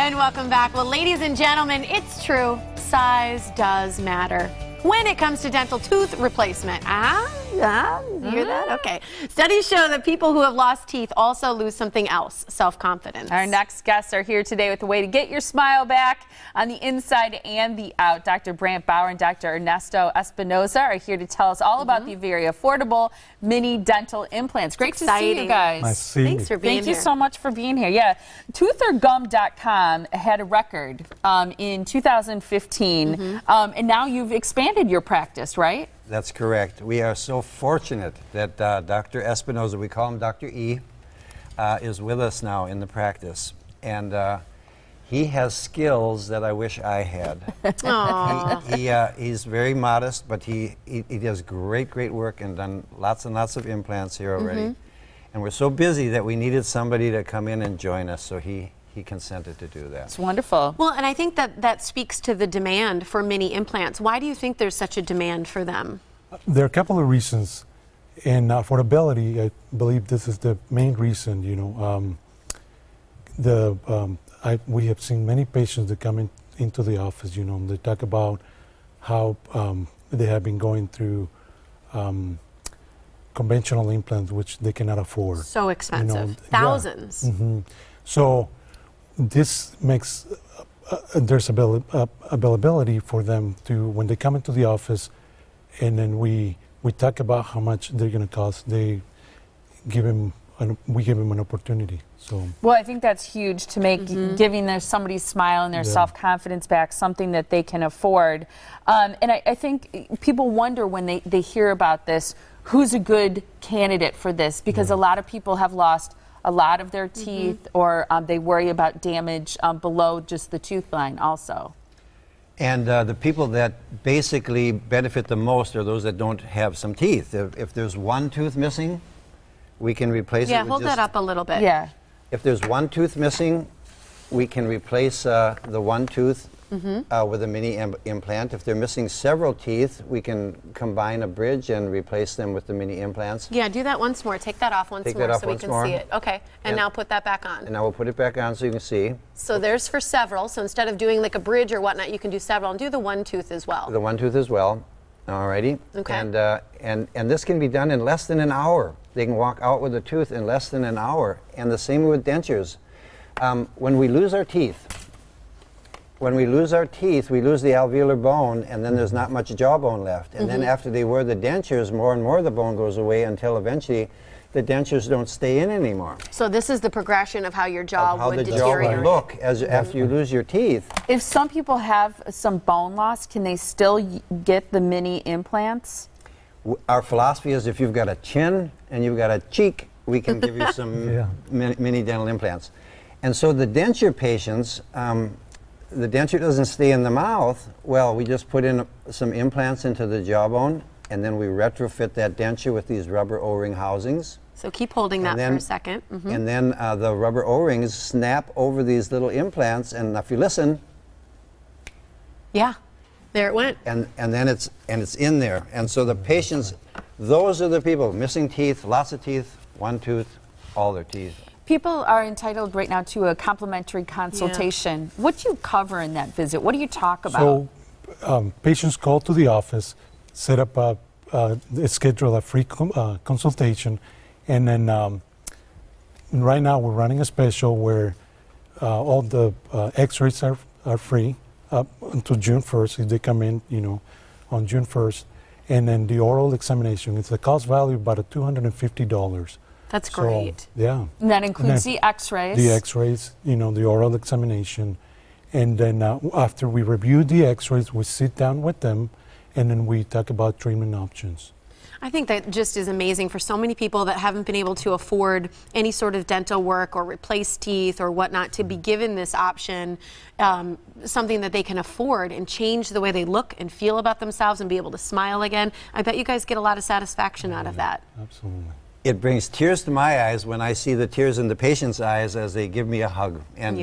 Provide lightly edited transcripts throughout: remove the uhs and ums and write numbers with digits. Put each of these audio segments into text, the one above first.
And welcome back. Well, ladies and gentlemen, it's true. Size does matter when it comes to dental tooth replacement. You hear that? Okay. Studies show that people who have lost teeth also lose something else, self-confidence. Our next guests are here today with a way to get your smile back on the inside and the out. Dr. Brandt Bauer and Dr. Ernesto Espinosa are here to tell us all about the very affordable mini dental implants. Great to see you guys. Nice to see you. Thanks for being here. Thank you so much for being here. Yeah. ToothOrGum.com had a record in 2015, and now you've expanded your practice, right? That's correct. We are so fortunate that Dr. Espinosa, we call him Dr. E, is with us now in the practice. And he has skills that I wish I had. He's very modest, but he does great work and done lots and lots of implants here already. And we're so busy that we needed somebody to come in and join us, so he consented to do that. It's wonderful. Well, and I think that that speaks to the demand for mini implants. Why do you think there's such a demand for them? There are a couple of reasons. In affordability, I believe this is the main reason. You know, we have seen many patients that come into the office, you know, and they talk about how they have been going through conventional implants, which they cannot afford. So expensive. You know, thousands. Yeah. So this makes there's availability for them to, when they come into the office, and then we talk about how much they're going to cost. They give them, we give them an opportunity. So well, I think that's huge to make giving somebody's smile and their self-confidence back something that they can afford. And I think people wonder when they hear about this, who's a good candidate for this? Because a lot of people have lost a lot of their teeth, or they worry about damage below just the tooth line also. And the people that basically benefit the most are those that don't have some teeth. If there's one tooth missing, we can replace it. Yeah, hold that up a little bit. Yeah. If there's one tooth missing, we can replace the one tooth with a mini implant. If they're missing several teeth, we can combine a bridge and replace them with the mini implants. Yeah, do that once more. Take that off once more so we can see it. Okay, and now put that back on. And now we'll put it back on so you can see. So there's for several. So instead of doing like a bridge or whatnot, you can do several and do the one tooth as well. The one tooth as well. Alrighty. Okay. And this can be done in less than an hour. They can walk out with a tooth in less than an hour. And the same with dentures. When we lose our teeth, we lose the alveolar bone, and then there's not much jawbone left. And then after they wear the dentures, more and more of the bone goes away until eventually the dentures don't stay in anymore. So this is the progression of how your jaw would deteriorate. How the jaw would look as, after you lose your teeth. If some people have some bone loss, can they still get the mini implants? Our philosophy is if you've got a chin and you've got a cheek, we can give you some mini dental implants. And so the denture patients, the denture doesn't stay in the mouth. Well, we just put in some implants into the jawbone, and then we retrofit that denture with these rubber O-ring housings. So keep holding that for a second. And then the rubber O-rings snap over these little implants, and if you listen, there it went. And then it's in there. And so the patients, those are the people missing teeth, lots of teeth, one tooth, all their teeth. People are entitled right now to a complimentary consultation. What do you cover in that visit? What do you talk about? So, patients call to the office, set up a schedule a free consultation, and then right now we're running a special where all the X-rays are free up until June 1st if they come in, you know, on June 1st, and then the oral examination. It's a cost value of about $250. That's great. So, yeah. And that includes the X-rays. The X-rays, you know, the oral examination, and then after we review the X-rays, we sit down with them, and then we talk about treatment options. I think that just is amazing for so many people that haven't been able to afford any sort of dental work or replace teeth or whatnot to be given this option, something that they can afford and change the way they look and feel about themselves and be able to smile again. I bet you guys get a lot of satisfaction out of that. Absolutely. It brings tears to my eyes when I see the tears in the patient's eyes as they give me a hug. And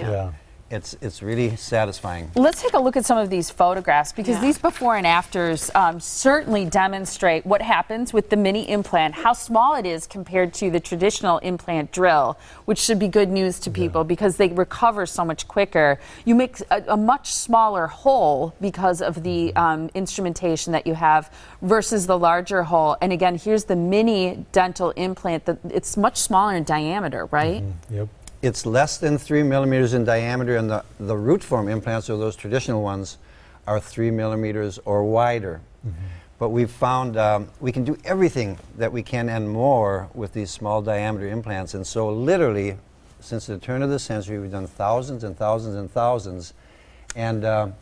It's really satisfying. Let's take a look at some of these photographs, because these before and afters certainly demonstrate what happens with the mini implant, how small it is compared to the traditional implant drill, which should be good news to people because they recover so much quicker. You make a much smaller hole because of the instrumentation that you have versus the larger hole. And again, here's the mini dental implant. It's much smaller in diameter, right? Mm-hmm. Yep. It's less than 3 millimeters in diameter, and the root form implants, or those traditional ones, are 3 millimeters or wider. Mm-hmm. But we've found we can do everything that we can and more with these small diameter implants. And so literally, since the turn of the century, we've done thousands and thousands and thousands, and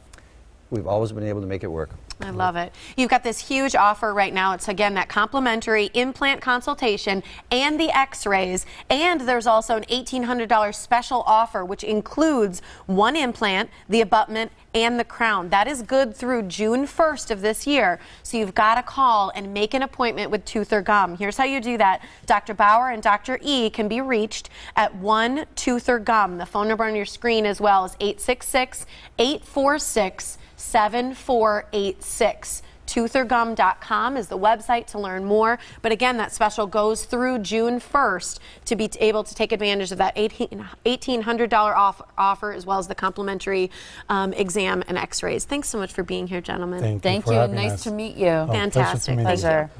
we've always been able to make it work. I love it. You've got this huge offer right now. It's, again, that complimentary implant consultation and the x-rays, and there's also an $1,800 special offer, which includes one implant, the abutment, and the crown. That is good through June 1st of this year, so you've got to call and make an appointment with Tooth or Gum. Here's how you do that. Dr. Bauer and Dr. E can be reached at 1-TOOTH-OR-GUM. The phone number on your screen as well is 866-846-7486. ToothOrGum.com is the website to learn more. But again, that special goes through June 1st to be able to take advantage of that $1,800 offer, as well as the complimentary exam and x-rays. Thanks so much for being here, gentlemen. Thank you. Nice to meet you. Oh, fantastic. Pleasure.